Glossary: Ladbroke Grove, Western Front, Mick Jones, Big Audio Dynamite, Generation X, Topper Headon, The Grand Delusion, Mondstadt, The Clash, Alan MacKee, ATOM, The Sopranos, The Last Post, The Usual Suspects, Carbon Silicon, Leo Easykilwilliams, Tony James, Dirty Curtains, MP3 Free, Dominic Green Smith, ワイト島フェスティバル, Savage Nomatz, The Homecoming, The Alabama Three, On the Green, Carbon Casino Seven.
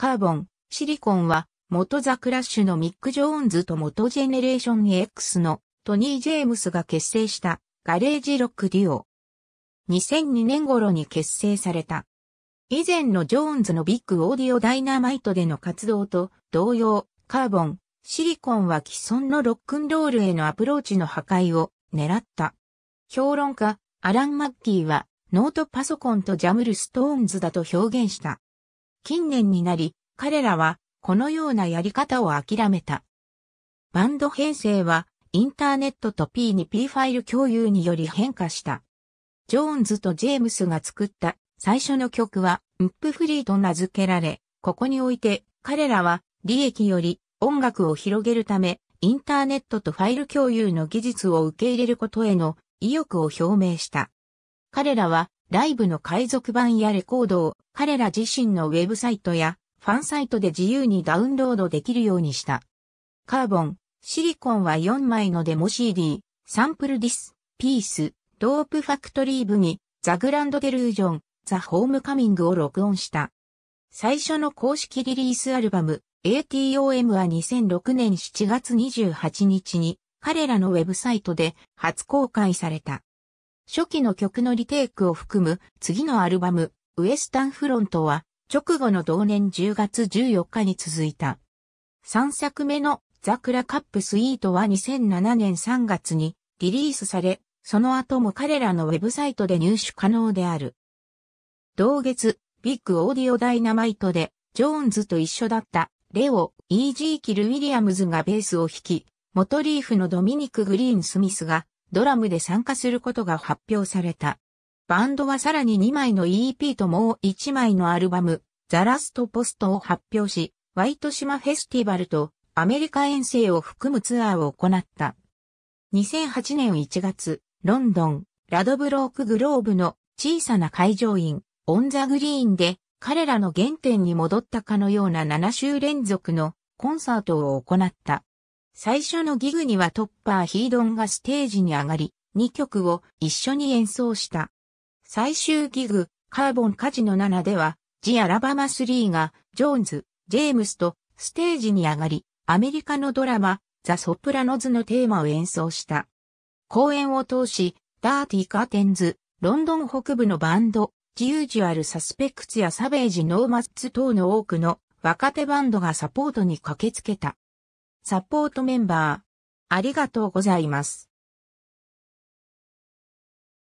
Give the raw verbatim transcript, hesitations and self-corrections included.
カーボン、シリコンは、元ザ・クラッシュのミック・ジョーンズと元ジェネレーション エックス のトニー・ジェームスが結成したガレージロックデュオ。にせんにねん頃に結成された。以前のジョーンズのビッグ・オーディオ・ダイナマイトでの活動と同様、カーボン、シリコンは既存のロックンロールへのアプローチの破壊を狙った。評論家、アラン・マッキーは、ノートパソコンとジャムル・ストーンズだと表現した。近年になり、彼らは、このようなやり方を諦めた。バンド編成は、インターネットと ピーツーピー ファイル共有により変化した。ジョーンズとジェームスが作った最初の曲は、エムピーフリーと名付けられ、ここにおいて、彼らは、利益より音楽を広げるため、インターネットとファイル共有の技術を受け入れることへの意欲を表明した。彼らはライブの海賊版やレコードを彼ら自身のウェブサイトやファンサイトで自由にダウンロードできるようにした。カーボン、シリコンはよんまいのデモ シーディー、サンプルディス、ピース、ドープファクトリーブに、ザ・グランド・デルージョン、ザ・ホームカミングを録音した。最初の公式リリースアルバム、エートム はにせんろくねんしちがつにじゅうはちにちに彼らのウェブサイトで初公開された。初期の曲のリテイクを含む次のアルバム、ウエスタンフロントは直後の同年じゅうがつじゅうよっかに続いた。さんさくめのザ・クラカップスイートはにせんななねんさんがつにリリースされ、その後も彼らのウェブサイトで入手可能である。同月、ビッグオーディオダイナマイトでジョーンズと一緒だったレオ・イージーキル・ウィリアムズがベースを弾き、元リーフのドミニク・グリーン・スミスがドラムで参加することが発表された。バンドはさらににまいの イーピー ともういちまいのアルバム、ザ・ラスト・ポストを発表し、ワイト島フェスティバルとアメリカ遠征を含むツアーを行った。にせんはちねんいちがつ、ロンドン、ラドブローク・グローブの小さな会場員、オン・ザ・グリーンで彼らの原点に戻ったかのようなななしゅう連続のコンサートを行った。最初のギグにはトッパー・ヒードンがステージに上がり、にきょくを一緒に演奏した。最終ギグ、カーボンカジノセブンでは、ジ・アラバマスリーが、ジョーンズ、ジェームスとステージに上がり、アメリカのドラマ、ザ・ソプラノズのテーマを演奏した。公演を通し、ダーティ・カーテンズ、ロンドン北部のバンド、ジ・ユージュアル・サスペクツやサベージ・ノーマッツ等の多くの若手バンドがサポートに駆けつけた。サポートメンバー、ありがとうございます。